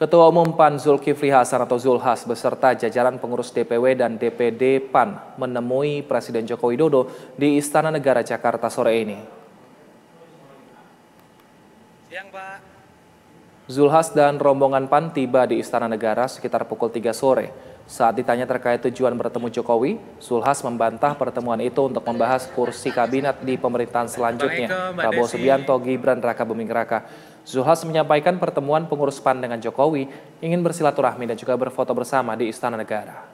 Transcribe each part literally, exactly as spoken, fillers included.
Ketua Umum P A N Zulkifli Hasan atau Zulhas beserta jajaran pengurus D P W dan D P D P A N menemui Presiden Joko Widodo di Istana Negara Jakarta sore ini. Siang, Pak. Zulhas dan rombongan P A N tiba di Istana Negara sekitar pukul tiga sore. Saat ditanya terkait tujuan bertemu Jokowi, Zulhas membantah pertemuan itu untuk membahas kursi kabinet di pemerintahan selanjutnya Prabowo Subianto, Gibran Rakabuming Raka. Zulhas menyampaikan pertemuan pengurus P A N dengan Jokowi ingin bersilaturahmi dan juga berfoto bersama di Istana Negara.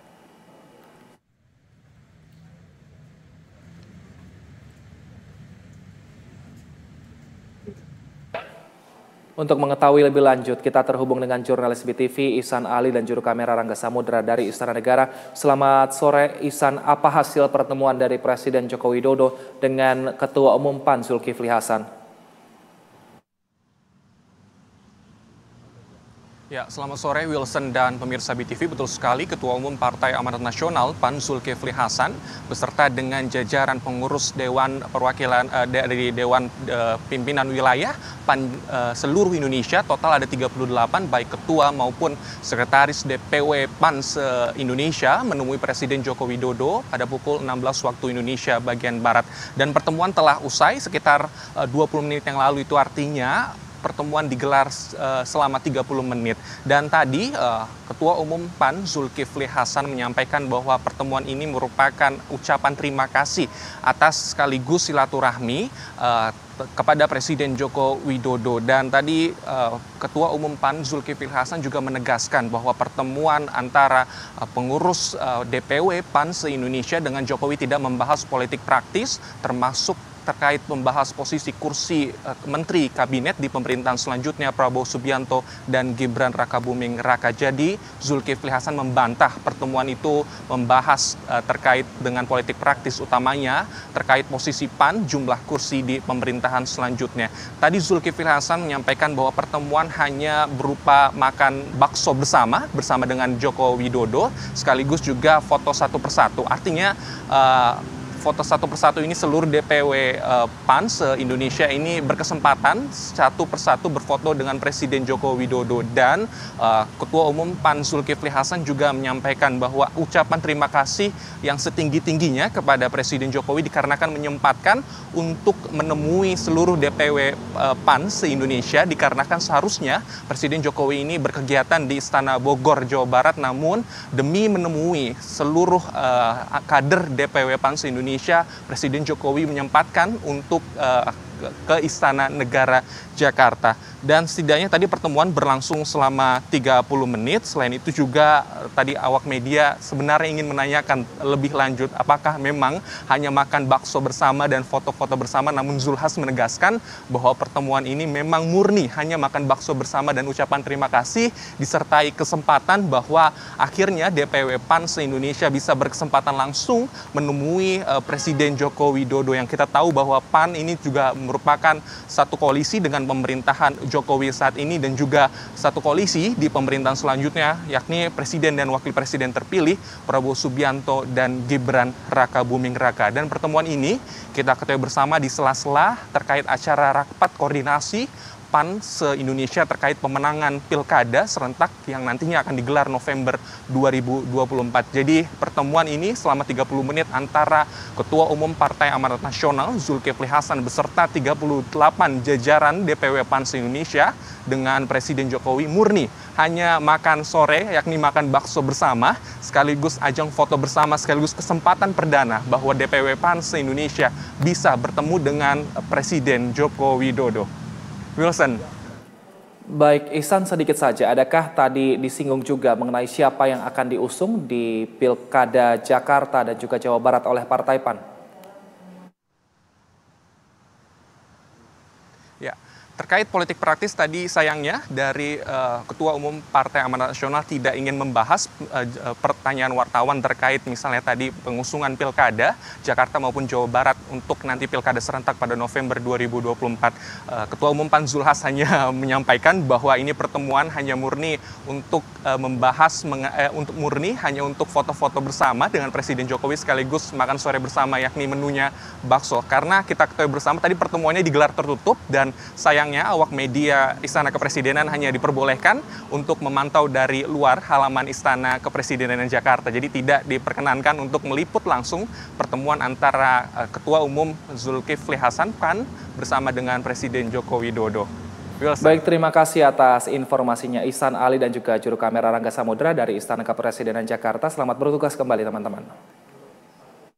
Untuk mengetahui lebih lanjut, kita terhubung dengan jurnalis B T V Ihsan Ali dan juru kamera Rangga Samudera dari Istana Negara. Selamat sore, Ihsan. Apa hasil pertemuan dari Presiden Joko Widodo dengan Ketua Umum P A N Zulkifli Hasan? Ya, selamat sore Wilson dan pemirsa B T V. Betul sekali, Ketua Umum Partai Amanat Nasional P A N Zulkifli Hasan beserta dengan jajaran pengurus Dewan Perwakilan eh, dari Dewan eh, Pimpinan Wilayah P A N eh, seluruh Indonesia, total ada tiga puluh delapan baik ketua maupun sekretaris D P W P A N se-Indonesia menemui Presiden Joko Widodo pada pukul enam belas waktu Indonesia bagian barat, dan pertemuan telah usai sekitar eh, dua puluh menit yang lalu. Itu artinya pertemuan digelar uh, selama tiga puluh menit. Dan tadi uh, Ketua Umum P A N Zulkifli Hasan menyampaikan bahwa pertemuan ini merupakan ucapan terima kasih atas sekaligus silaturahmi uh, kepada Presiden Joko Widodo. Dan tadi uh, Ketua Umum P A N Zulkifli Hasan juga menegaskan bahwa pertemuan antara uh, pengurus uh, D P W P A N se-Indonesia dengan Jokowi tidak membahas politik praktis, termasuk terkait membahas posisi kursi uh, menteri kabinet di pemerintahan selanjutnya Prabowo Subianto dan Gibran Rakabuming Raka. Jadi Zulkifli Hasan membantah pertemuan itu membahas uh, terkait dengan politik praktis, utamanya terkait posisi P A N, jumlah kursi di pemerintahan selanjutnya. Tadi Zulkifli Hasan menyampaikan bahwa pertemuan hanya berupa makan bakso bersama bersama dengan Joko Widodo, sekaligus juga foto satu persatu. Artinya uh, foto satu persatu ini seluruh D P W uh, P A N se-Indonesia ini berkesempatan satu persatu berfoto dengan Presiden Joko Widodo. Dan uh, Ketua Umum P A N Zulkifli Hasan juga menyampaikan bahwa ucapan terima kasih yang setinggi-tingginya kepada Presiden Jokowi dikarenakan menyempatkan untuk menemui seluruh D P W uh, P A N se-Indonesia, dikarenakan seharusnya Presiden Jokowi ini berkegiatan di Istana Bogor, Jawa Barat, namun demi menemui seluruh uh, kader D P W P A N se-Indonesia, Presiden Jokowi menyempatkan untuk uh, ke Istana Negara Jakarta. Dan setidaknya tadi pertemuan berlangsung selama tiga puluh menit. Selain itu juga tadi awak media sebenarnya ingin menanyakan lebih lanjut apakah memang hanya makan bakso bersama dan foto-foto bersama, namun Zulhas menegaskan bahwa pertemuan ini memang murni hanya makan bakso bersama dan ucapan terima kasih, disertai kesempatan bahwa akhirnya D P W P A N se-Indonesia bisa berkesempatan langsung menemui uh, Presiden Joko Widodo, yang kita tahu bahwa P A N ini juga merupakan satu koalisi dengan pemerintahan Jokowi saat ini dan juga satu koalisi di pemerintahan selanjutnya, yakni Presiden dan Wakil Presiden terpilih Prabowo Subianto dan Gibran Rakabuming Raka. Dan pertemuan ini kita ketahui bersama di sela-sela terkait acara rapat koordinasi P A N se-Indonesia terkait pemenangan Pilkada serentak yang nantinya akan digelar November dua ribu dua puluh empat. Jadi pertemuan ini selama tiga puluh menit antara Ketua Umum Partai Amanat Nasional Zulkifli Hasan beserta tiga puluh delapan jajaran D P W P A N se-Indonesia dengan Presiden Jokowi murni hanya makan sore, yakni makan bakso bersama, sekaligus ajang foto bersama, sekaligus kesempatan perdana bahwa D P W P A N se-Indonesia bisa bertemu dengan Presiden Joko Widodo. Wilson. Baik, Ihsan, sedikit saja, adakah tadi disinggung juga mengenai siapa yang akan diusung di Pilkada Jakarta dan juga Jawa Barat oleh Partai P A N? Ya. Terkait politik praktis tadi sayangnya dari uh, Ketua Umum Partai Amanat Nasional tidak ingin membahas uh, pertanyaan wartawan terkait misalnya tadi pengusungan Pilkada Jakarta maupun Jawa Barat untuk nanti Pilkada serentak pada November dua ribu dua puluh empat. Uh, Ketua Umum P A N Zulhas hanya menyampaikan bahwa ini pertemuan hanya murni untuk uh, membahas menge, uh, untuk murni hanya untuk foto-foto bersama dengan Presiden Jokowi sekaligus makan sore bersama, yakni menunya bakso. Karena kita ketahui bersama tadi pertemuannya digelar tertutup dan sayang sayangnya awak media Istana Kepresidenan hanya diperbolehkan untuk memantau dari luar halaman Istana Kepresidenan Jakarta. Jadi tidak diperkenankan untuk meliput langsung pertemuan antara uh, Ketua Umum Zulkifli Hasan P A N bersama dengan Presiden Joko Widodo. Wilson. Baik, terima kasih atas informasinya Ihsan Ali dan juga juru kamera Rangga Samudera dari Istana Kepresidenan Jakarta. Selamat bertugas kembali teman-teman.